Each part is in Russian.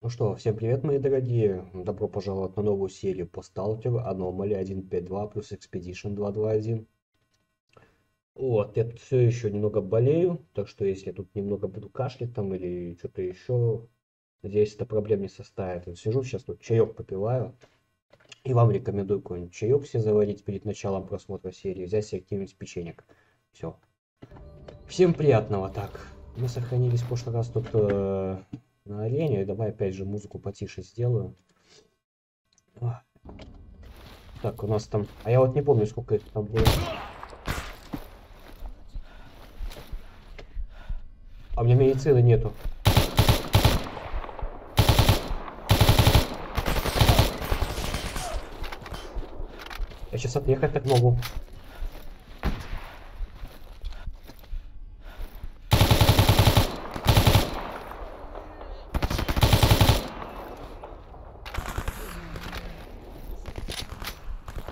Ну что, всем привет, мои дорогие, добро пожаловать на новую серию по S.T.A.L.K.E.R. Anomaly 1.5.2 плюс Expedition 2.2.1. Вот, я тут все еще немного болею, так что если я тут немного буду кашлять там или что-то еще, надеюсь, это проблем не составит. Я сижу сейчас, тут чаек попиваю, и вам рекомендую какой-нибудь чаек себе заварить перед началом просмотра серии, взять себе какие-нибудь печенек. Все. Всем приятного. Так, мы сохранились в прошлый раз тут... на арене. И давай опять же музыку потише сделаю. Так, у нас там... А я вот не помню, сколько их там было. А у меня медицины нету. Я сейчас отъехать так могу.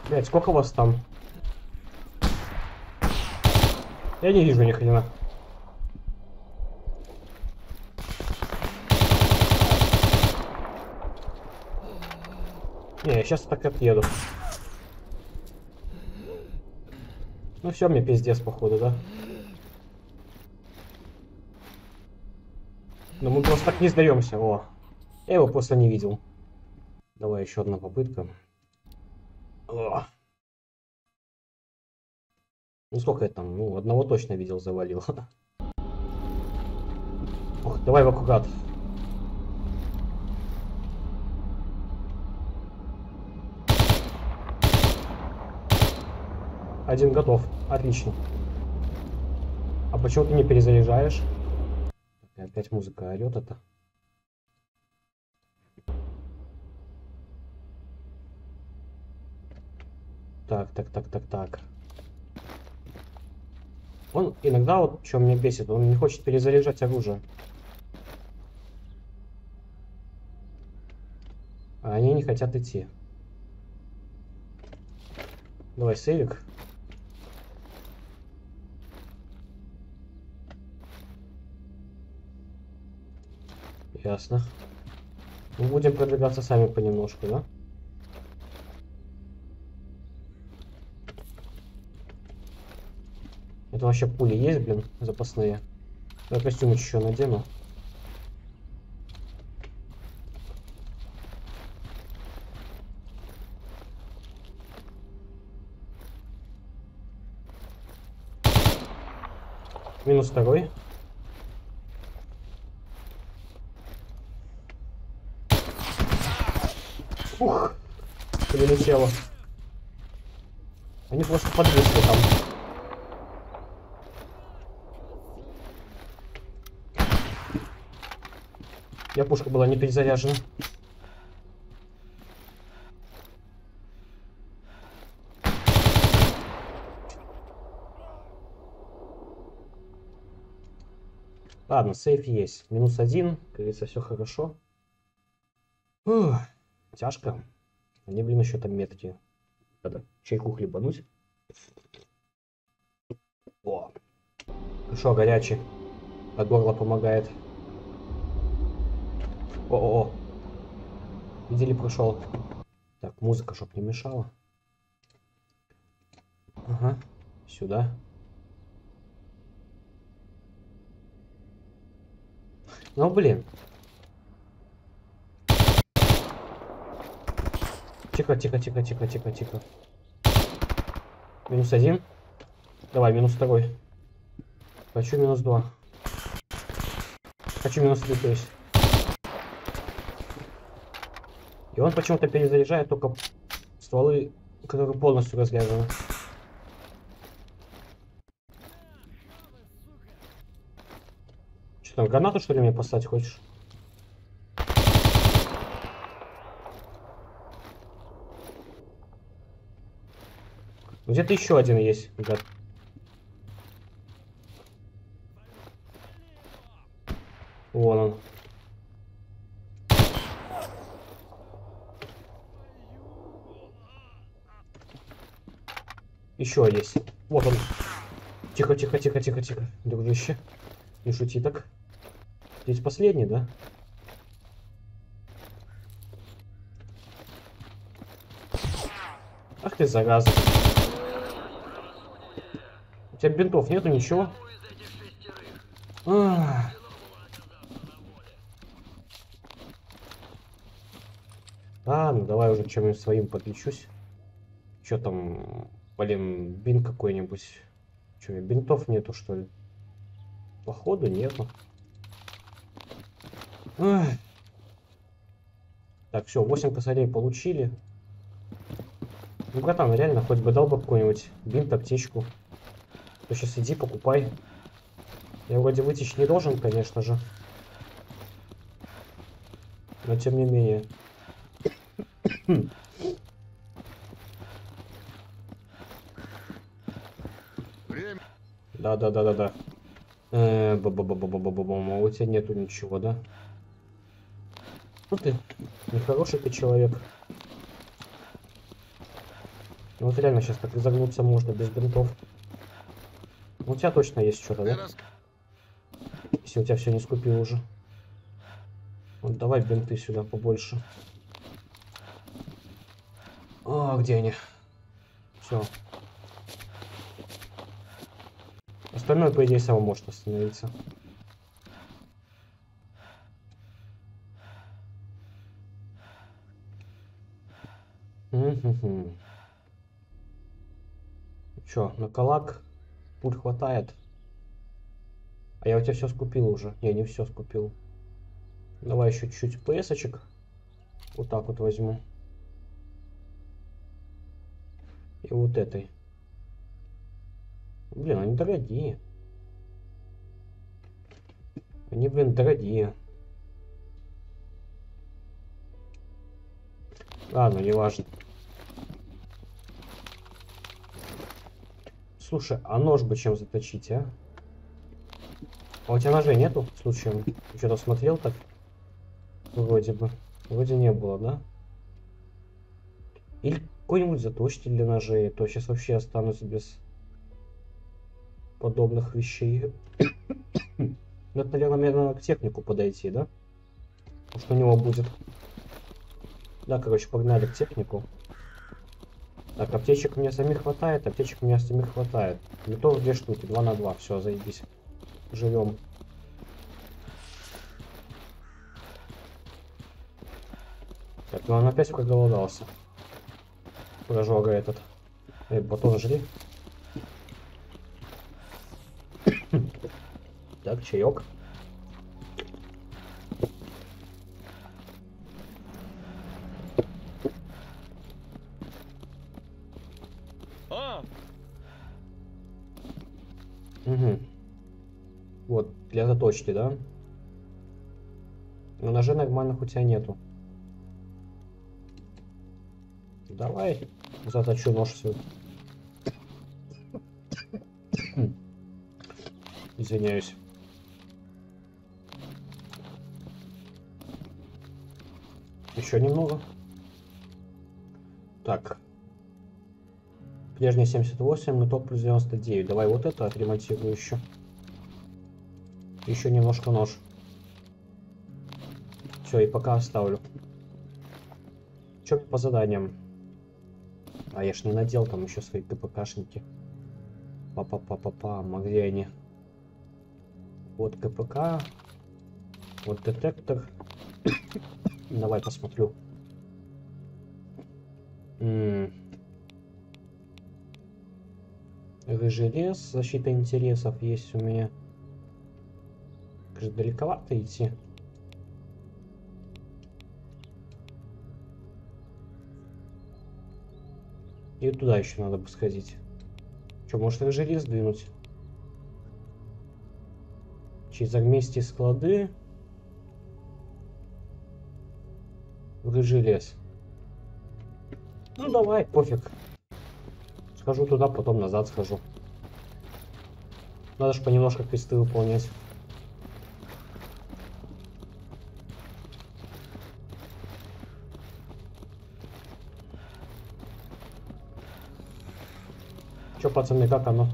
Блять, сколько вас там? Я не вижу ни хрена. Не, я сейчас так отъеду. Ну все, мне пиздец, походу, да? Но мы просто так не сдаемся, о. Я его просто не видел. Давай еще одна попытка. О. Ну сколько я там? Ну, одного точно видел, завалил. Ох, давай в аккурат. Один готов. Отлично. А почему ты не перезаряжаешь? Опять музыка орет это. Так. Он иногда, вот что меня бесит, он не хочет перезаряжать оружие. А они не хотят идти. Давай, сейвик. Ясно. Мы будем продвигаться сами понемножку, да? Это вообще пули есть, блин, запасные. Я костюм еще надену. Минус второй. Ух, прилетело. Они просто подвисли там. Я пушка была не перезаряжена. Ладно, сейф есть. Минус один. Как говорится, все хорошо. Ух, тяжко. Они, блин, еще там метки. Надо чайку хлебануть. О. Хорошо, горячий. От горла помогает. О-о-о. Видели, прошел. Так, музыка, чтоб не мешала. Ага. Сюда. Ну, блин. Тихо. Минус один. Давай, минус второй. Хочу минус два. Хочу минус три, то есть. И он почему-то перезаряжает только стволы, которые полностью разряжены. Что там, гранату, что ли, мне послать хочешь? Где-то еще один есть, ребят. Вон он. Еще есть. Вот он. Тихо. Дружище. Не шути так. Здесь последний, да? Ах ты, зараза. У тебя бинтов нету, ничего. Ах. Ну давай уже чем-нибудь своим подлечусь. Чё там, блин, бинт какой-нибудь. Чё, бинтов нету, что ли? Походу нету. Ах. Так, все, 8 косарей получили. Ну, братан, реально, хоть бы дал бы какой-нибудь бинт, аптечку. То сейчас иди, покупай. Я вроде вытечь не должен, конечно же. Но тем не менее. Да-да-да-да-да. Ба-ба-ба-ба-ба-ба-ба-ба. У тебя нету ничего, да? Ну ты, нехороший ты человек. Вот реально сейчас так загнуться можно без бинтов. У тебя точно есть что-то, да? Если у тебя все не скупил уже. Вот давай бинты сюда побольше. О, где они? Все. Остальное, по идее, само может остановиться. Че, на калак пуль хватает? А я у тебя все скупил уже. Не, не все скупил. Давай еще чуть-чуть ПС-очек. Вот так вот возьму. И вот этой. Блин, они дорогие. Они, блин, дорогие. Ладно, не важно. Слушай, а нож бы чем заточить, а? А у тебя ножей нету, случаем? Ты что-то смотрел так? Вроде бы. Вроде не было, да? Или какой-нибудь заточитель для ножей, то сейчас вообще останусь без подобных вещей. Надо, наверное, к технику подойти, да? Может, у него будет. Да, короче, погнали к технику. Так, аптечек мне самих хватает, аптечек мне самих хватает. Готовы 2 штуки, 2 на 2, все, заебись. Живем. Так, ну он опять проголодался. Прожога этот. Эй, батон жри. Так, чаек. Угу. Вот, для заточки, да? Но ножей нормальных у тебя нету. Давай заточу нож все. Извиняюсь. Еще немного. Так. Прежний 78, итог плюс 99. Давай вот это отремонтирую еще. Еще немножко нож. Все, и пока оставлю. Че по заданиям? А я ж не надел там еще свои КПКшники. Па-па-па-па-па, а где они? Вот КПК. Вот детектор. Давай посмотрю. Рыжий лес, защита интересов есть у меня. Как же далековато идти. И туда еще надо бы сходить. Че, может, рыжий лес двинуть? Через армейские склады. Рыжий лес. Ну давай, пофиг. Схожу туда, потом назад схожу. Надо же понемножку квесты выполнять. Че, пацаны, как оно?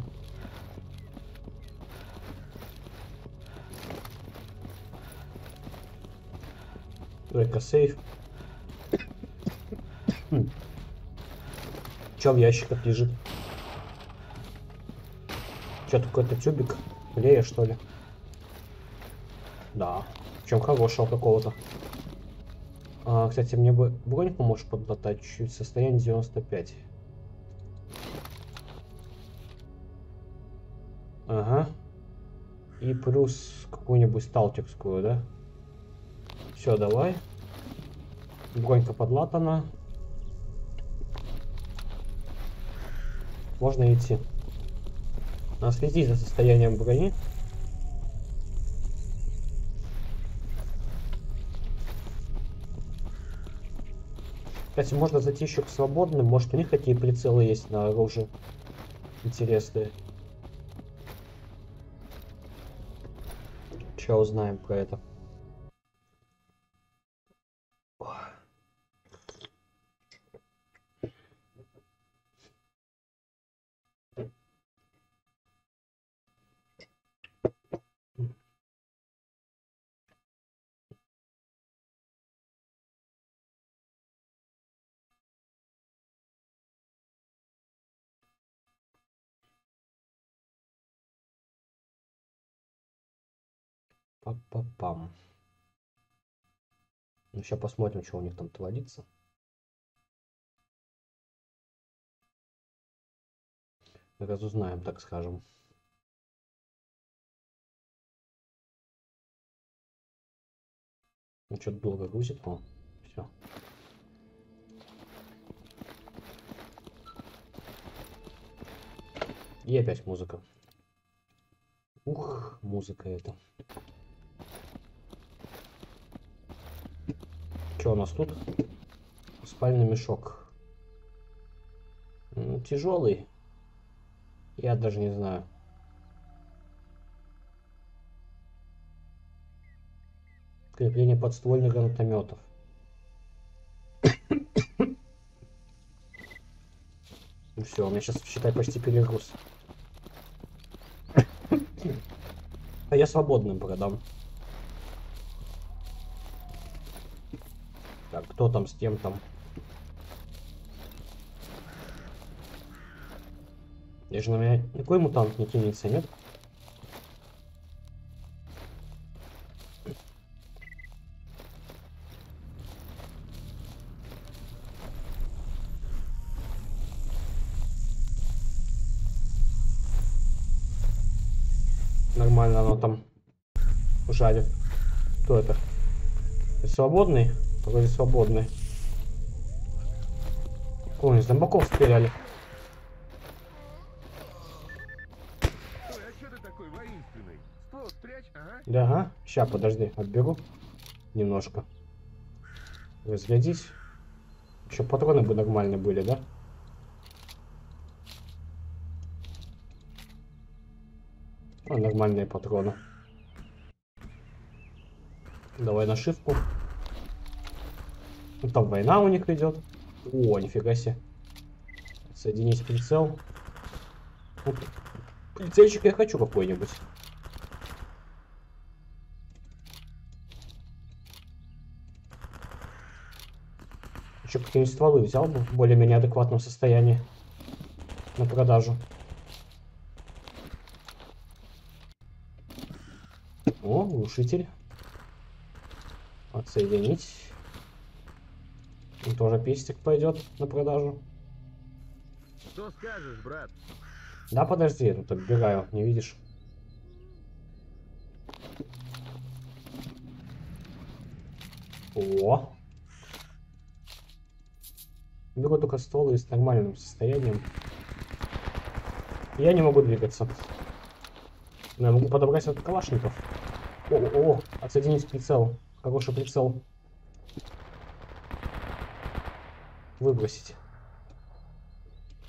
Только сейф. Че в ящиках лежит? Что-то какой-то тюбик клея, что ли? Да. Чем хорошего какого-то. А, кстати, мне бы бронь поможешь подмотать чуть-чуть. Состояние 95. Ага. И плюс какую-нибудь сталкерскую, да? Все, давай. Бронька подлатана. Можно идти. Надо следить за состоянием брони. Кстати, можно зайти еще к свободным. Может, у них какие прицелы есть на оружие интересные. Сейчас узнаем про это. Па-па-пам. Ну, сейчас посмотрим, что у них там творится. Разузнаем, так скажем. Ну, что-то долго грузит, по-моему. Все. И опять музыка. Ух, музыка это. Что у нас тут? Спальный мешок. Тяжелый. Я даже не знаю. Крепление подствольных гранатометов. Ну все, у меня сейчас, считай, почти перегруз. А я свободным продам. Так, кто там с тем там? Я же на меня... Никакой мутант не кинется, нет? Нормально оно там жарит. Кто это? Свободный? Вроде свободный. О, из зомбаков стреляли. Ой, а что ты такой воинственный? Ствол спрячь, ага. Да, ага. Сейчас, подожди, отберу. Немножко. Разглядись. Еще патроны бы нормальные были, да? О, нормальные патроны. Давай нашивку. Ну, там война у них идет. О, нифига себе. Соединить прицел. Вот. Прицельчик я хочу какой-нибудь. Еще какие-нибудь стволы взял бы в более-менее адекватном состоянии на продажу. О, глушитель. Отсоединить. Тоже пистик пойдет на продажу. Что скажешь, брат? Да подожди, я тут оббегаю, не видишь? О! Беру только стволы с нормальным состоянием. Я не могу двигаться. Но я могу подобрать от калашников. О-о-о! Отсоединить прицел. Хороший прицел. Выбросить.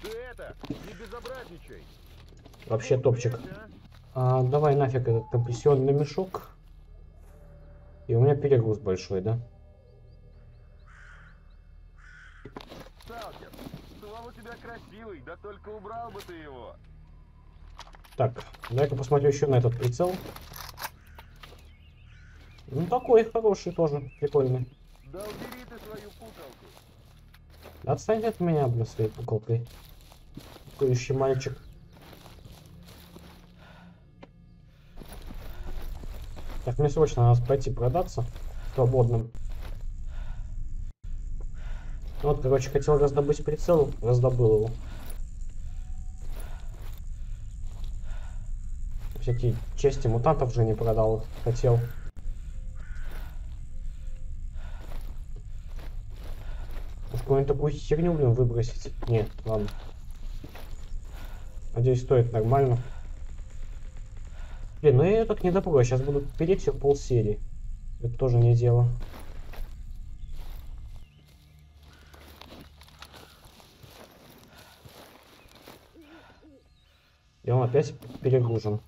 Ты это, не безобразничай. Вообще топчик. А, давай нафиг этот компрессионный мешок. И у меня перегруз большой, да? Сталкер, ствол у тебя красивый, да только убрал бы ты его. Так, давай-ка посмотрю еще на этот прицел. Ну такой хороший тоже, прикольный. Да убери ты свою путалку. Отстань от меня, блин, своей куколкой. Кующий мальчик. Так, мне срочно надо пойти продаться свободным. Вот, короче, хотел раздобыть прицел, раздобыл его. Всякие части мутантов же не продал, хотел. Уж какую-нибудь такую херню, блин, выбросить. Нет, ладно. Надеюсь, стоит нормально. Блин, ну я ее так не допрою, сейчас буду переть все полсерии. Это тоже не дело. И он опять перегружен.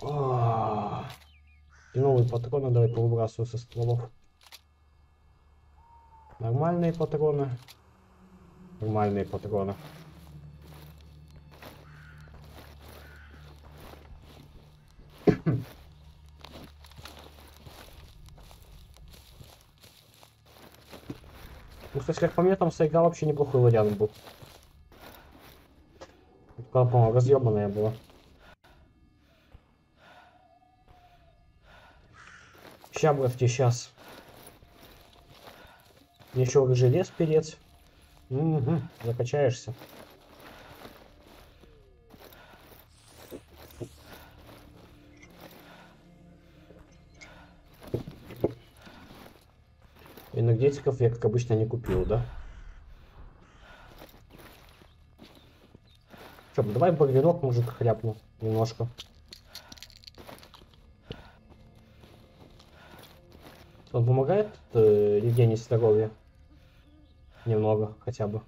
О-о-о-о. И новые патроны давай повыбрасываю со стволов. Нормальные патроны. Нормальные патроны. Ну, кстати, как по мне, там Сайга вообще неплохой вариант был. По-моему, разъебанная была. Ща, братки, сейчас. Еще желез перец. Угу, закачаешься. Энергетиков я, как обычно, не купил, да? Че, давай багринок, мужик, хряпну немножко. Он помогает регенерации здоровья? Немного, хотя бы.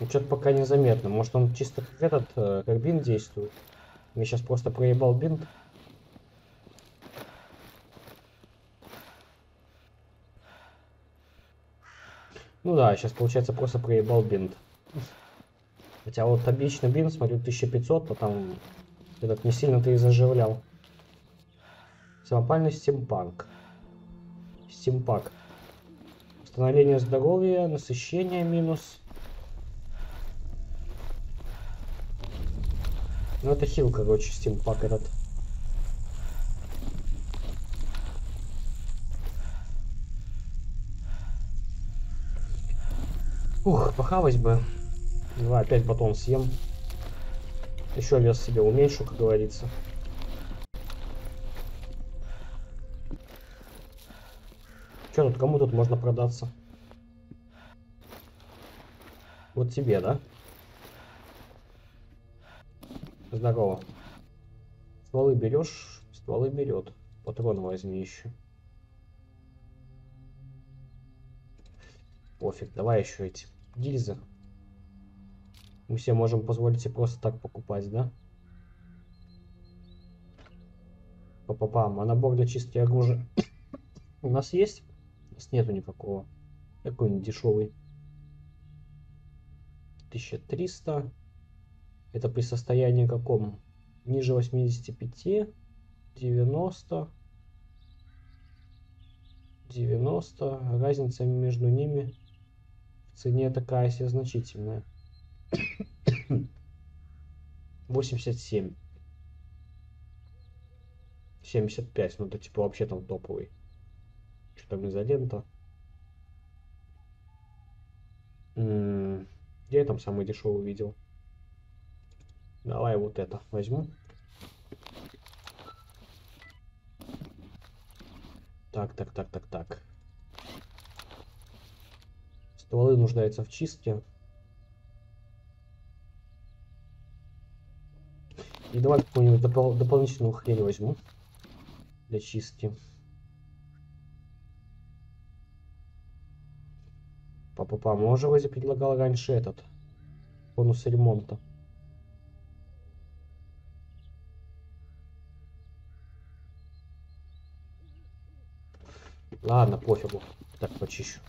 Ну, что-то пока незаметно. Может, он чисто как этот, как бинт действует? Я сейчас просто проебал бинт. Ну да, сейчас, получается, просто проебал бинт. Хотя вот обычный бинт, смотрю, 1500, но там этот не сильно-то и заживлял. Самопальный стимпак. Стимпак. Восстановление здоровья, насыщение минус. Ну это хил, короче, стимпак этот. Ух, похавать бы. Давай опять батон съем. Еще вес себе уменьшу, как говорится. Че тут, кому тут можно продаться? Вот тебе, да? Здорово. Стволы берешь, стволы берет. Патрон возьми еще. Пофиг, давай еще эти гильзы. Мы все можем позволить себе просто так покупать, да? Па-па-пам. А набор для чистки оружия у нас есть? У нас нету никакого. Какой-нибудь дешевый. 1300. Это при состоянии каком? Ниже 85. 90. 90. Разница между ними в цене такая себе значительная. 87. 75. Ну это типа вообще там топовый. Что там изолента? Где я там самый дешевый видел? Давай вот это возьму. Так. Стволы нуждаются в чистке. И давай какую-нибудь дополнительную хрень возьму для чистки. Папа, может, вроде предлагал раньше этот бонус ремонта. Ладно, пофигу. Так, почищу.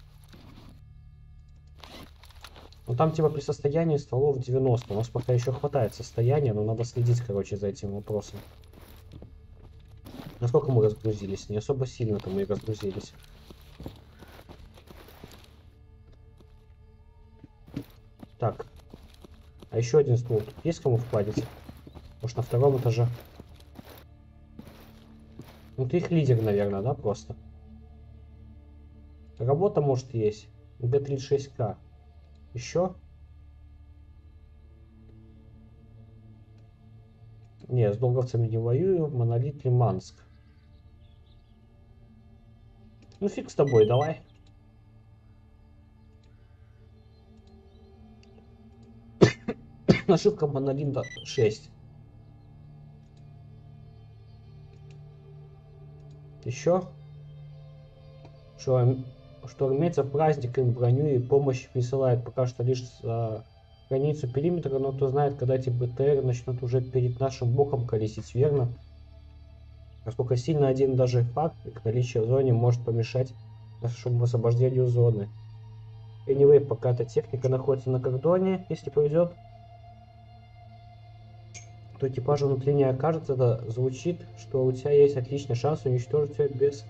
Ну там типа при состоянии стволов 90. У нас пока еще хватает состояния, но надо следить, короче, за этим вопросом. Насколько мы разгрузились? Не особо сильно-то мы и разгрузились. Так. А еще один стул. Тут есть кому вкладить? Может, на втором этаже? Ну, ты их лидер, наверное, да, просто? Работа, может, есть. G36K. Еще? Не, с долговцами не воюю. Монолит, Лиманск. Ну, фиг с тобой, давай. Нашивка Монолита 6. Еще? Что имеется праздник, им броню и помощь присылает пока что лишь за границу периметра, но кто знает, когда эти БТР начнут уже перед нашим боком колесить, верно? Насколько сильно один даже факт их наличие в зоне может помешать нашему освобождению зоны. Anyway, пока эта техника находится на кордоне, если повезет, то экипажа внутри не окажется, да, звучит, что у тебя есть отличный шанс уничтожить ее без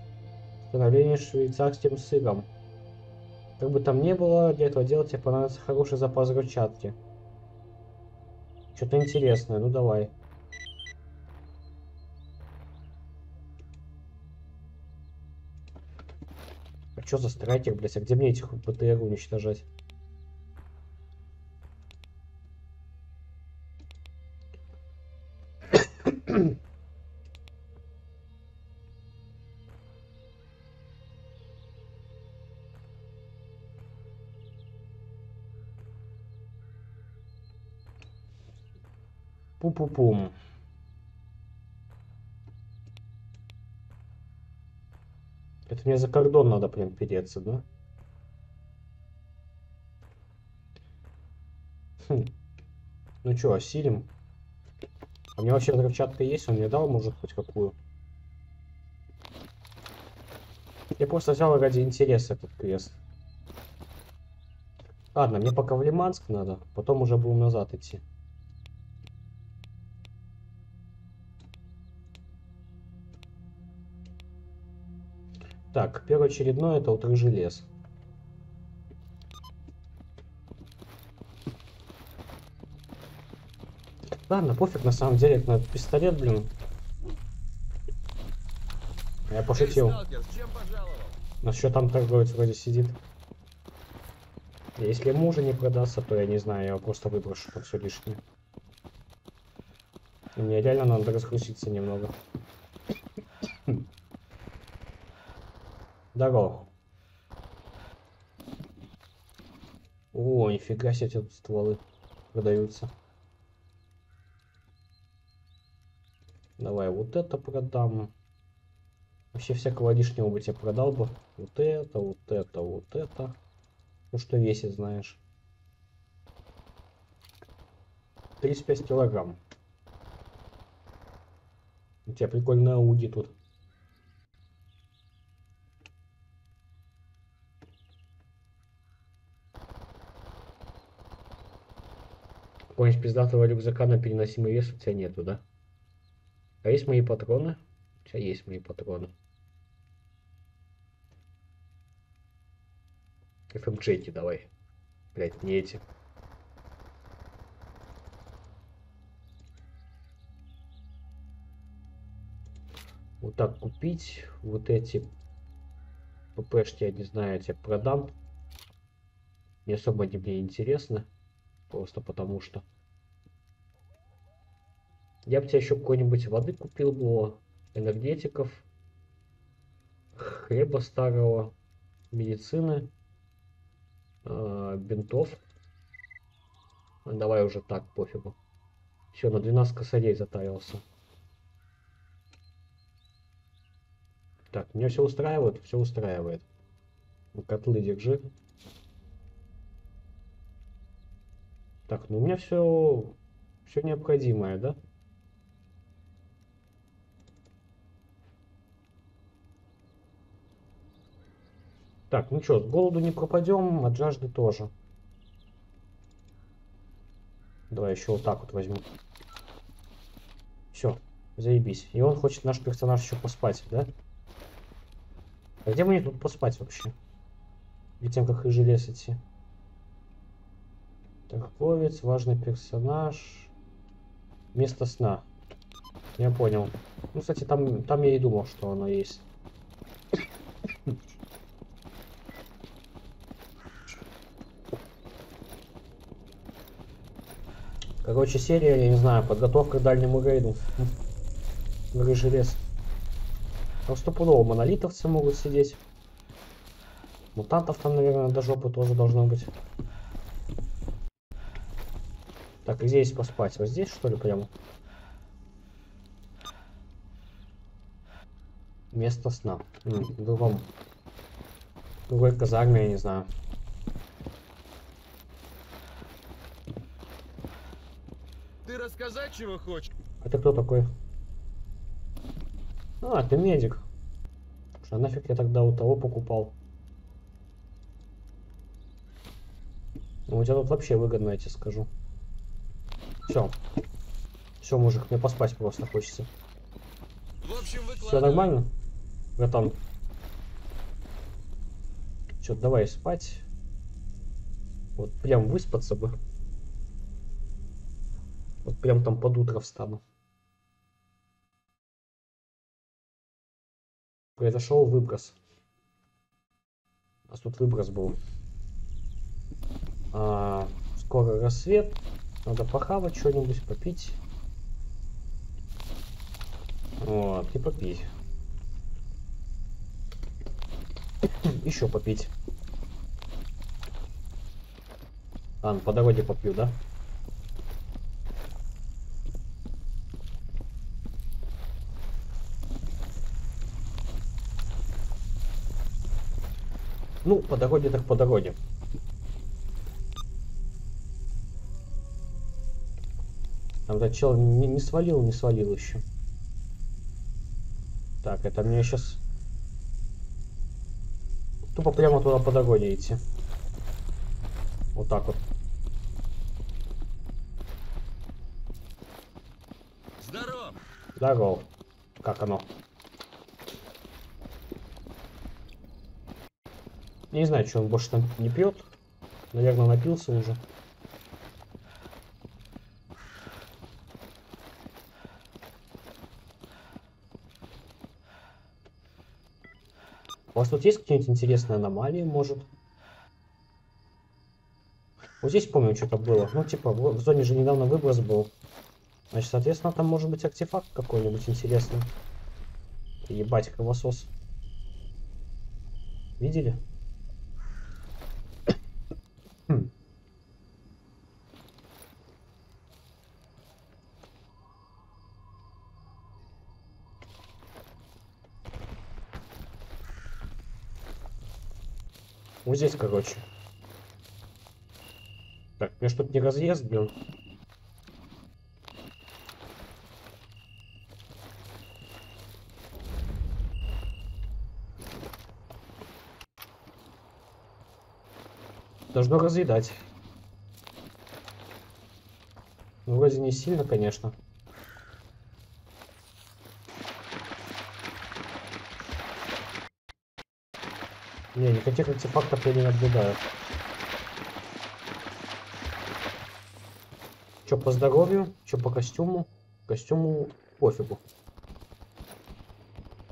становления швейцарским сыром. Как бы там ни было, для этого дела тебе понадобится хороший запас ручатки. Что-то интересное, ну давай. А что за страйкер, блядь, а где мне этих БТР уничтожать? Пу-пу-пум. Это мне за кордон надо прям переться, да? Хм. Ну чё, осилим? А у меня вообще взрывчатка есть? Он мне дал, может, хоть какую? Я просто взял ради интереса этот квест. Ладно, мне пока в Лиманск надо, потом уже будем назад идти. Так, первоочередное это утрыжи лес. Ладно, пофиг на самом деле на пистолет, блин. Я пошутил. Насчет там торговец вроде сидит. Если ему уже не продастся, то я не знаю, я его просто выброшу как все лишнее. И мне реально надо раскрутиться немного. Здорово. О, нифига себе, тут стволы продаются. Давай вот это продам. Вообще всякого лишнего бы тебе продал бы. Вот это, вот это, вот это. Ну что весит, знаешь. 35 килограмм. У тебя прикольная ауди тут. Какого-нибудь пиздатого рюкзака на переносимый вес у тебя нету, да? А есть мои патроны? У тебя есть мои патроны. ФМЖ-ки давай. Блять, не эти. Вот так купить. Вот эти ППшки, я не знаю, я тебе продам. Не особо они мне интересно. Просто потому что. Я бы тебе еще какой-нибудь воды купил бы, энергетиков, хлеба старого, медицины, бинтов. Давай уже так, пофигу. Все, на 12 косарей затарился. Так, меня все устраивает? Все устраивает. Котлы держи. Так, ну у меня все необходимое, да? Так, ну что, с голоду не пропадем, от жажды тоже. Давай еще вот так вот возьму. Все, заебись. И он хочет наш персонаж еще поспать, да? А где мне тут поспать вообще? Перед тем, как и желез идти. Торговец, важный персонаж. Место сна. Я понял. Ну, кстати, там я и думал, что оно есть. Короче, серия, я не знаю, подготовка к дальнему рейду. Грыжелез. Там стопудово монолитовцы могут сидеть. Мутантов там, наверное, до жопы тоже должно быть. Так, и здесь поспать. Вот здесь, что ли, прямо? Место сна. Другой казарме, я не знаю. Ты рассказать, чего хочешь? Это кто такой? А, ты медик. А нафиг я тогда у того покупал? Ну, у тебя тут вообще выгодно, я тебе скажу. Все. Все, мужик, мне поспать просто хочется. Все нормально? Братан. Че, давай спать. Вот прям выспаться бы. Вот прям там под утро встану. Произошел выброс. У нас тут выброс был. Скоро рассвет. Надо похавать что-нибудь, попить. Вот, и попить. Еще попить. Ладно, по дороге попью, да? Ну, по дороге так по дороге. Там этот чел не свалил еще. Так, это мне сейчас тупо прямо туда по дороге идти. Вот так вот. Здоров! Здоров. Как оно? Я не знаю, что он больше там не пьет. Наверное, напился уже. У вас тут есть какие-нибудь интересные аномалии, может? Вот здесь, помню, что-то было. Ну, типа, в зоне же недавно выброс был. Значит, соответственно, там может быть артефакт какой-нибудь интересный. Ебать, кровосос. Видели? Вот здесь, короче. Так, мне что-то не разъезд, блин. Должно разъедать. Ну, вроде не сильно, конечно. Не, никаких артефактов я не наблюдаю. Чё по здоровью, чё по костюму? Костюму пофигу.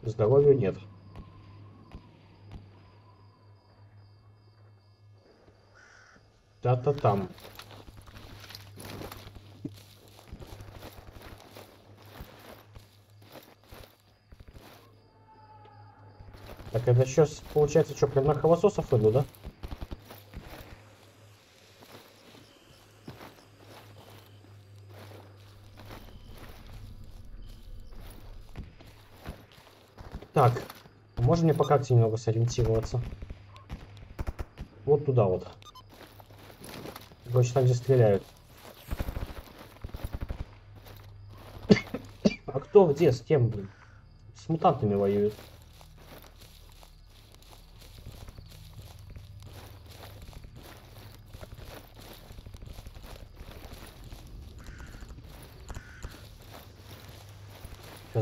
Здоровью нет. Да-то там. Так, это сейчас получается, что прям на кровососов иду, да? Так, можно мне по карте немного сориентироваться? Вот туда вот. Короче, там, где стреляют. А кто где, с кем, блин? С мутантами воюют.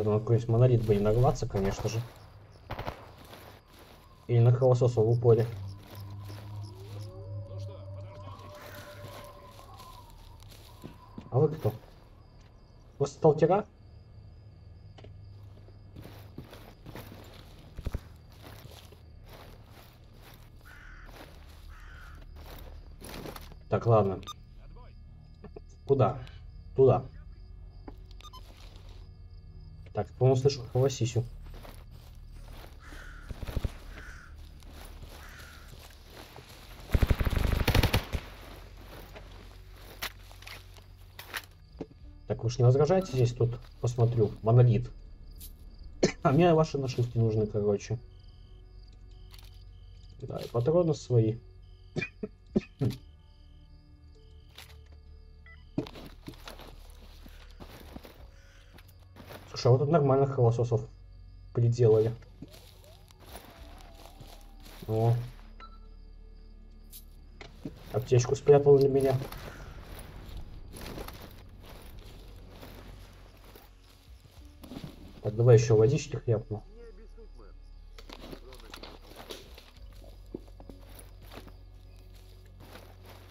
Какой-нибудь монолит бы не нагваться, конечно же. Или на кровососа в упоре. Ну что, вы кто? Вы сталкера? Так, ладно. Куда? Туда. Так, по-моему, слышу холосисю. Так, уж не возражайте, здесь тут посмотрю. Монолит. А мне ваши нашивки нужны, короче. Да, и патроны свои. Слушай, а вот тут нормальных холососов приделали. О. Аптечку спрятал для меня. Так, давай еще водички хряпну.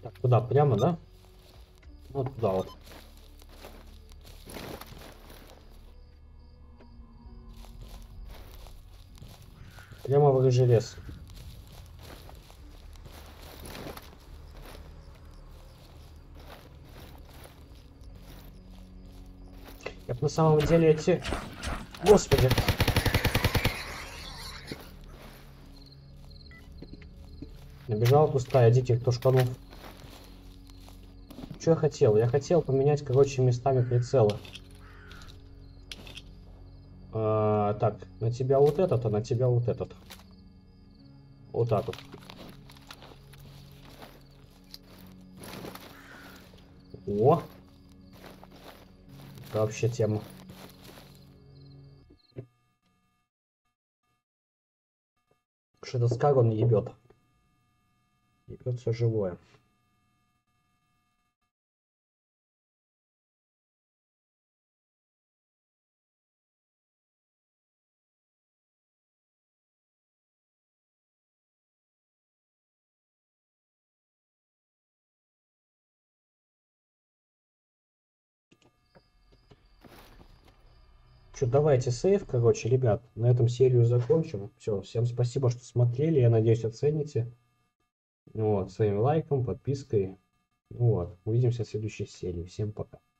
Так, туда прямо, да? Вот туда вот. Прямо в рыжий лес. Я бы на самом деле эти... Господи! Набежала пустая диких тушканов. Что я хотел? Я хотел поменять, короче, местами прицела. Так, на тебя вот этот, а на тебя вот этот. Вот так вот. О! Это вообще тема. Что-то скар он ебет. Ебет все живое. Что, давайте сейв, короче, ребят. На этом серию закончим. Все, всем спасибо, что смотрели. Я надеюсь, оцените. Вот, своим лайком, подпиской. Вот, увидимся в следующей серии. Всем пока.